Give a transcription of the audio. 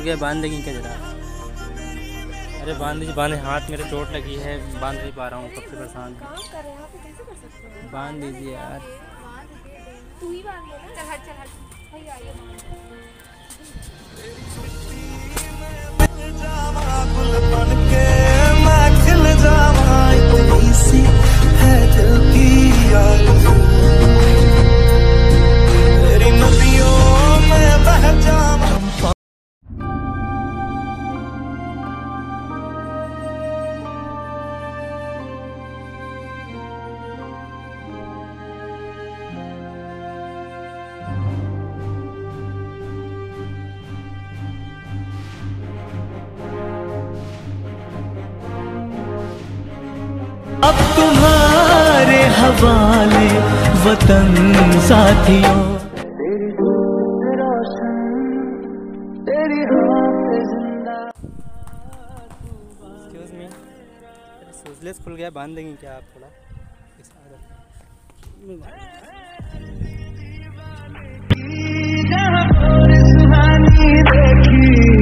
टूट गया, बांध देगी क्या जरा। अरे बांध हाथ मेरे चोट लगी है, बांध नहीं पा रहा हूँ, सबसे परेशान। बांध दीजिए यार, तू ही बांध ले ना। चल भाई अब तुम्हारे हवाले वतन साथियों, तेरी रोशन तेरी जिंदा। एक्सक्यूज मी, सोचलेस खुल गया, बांध देंगे क्या आप थोड़ा? देखी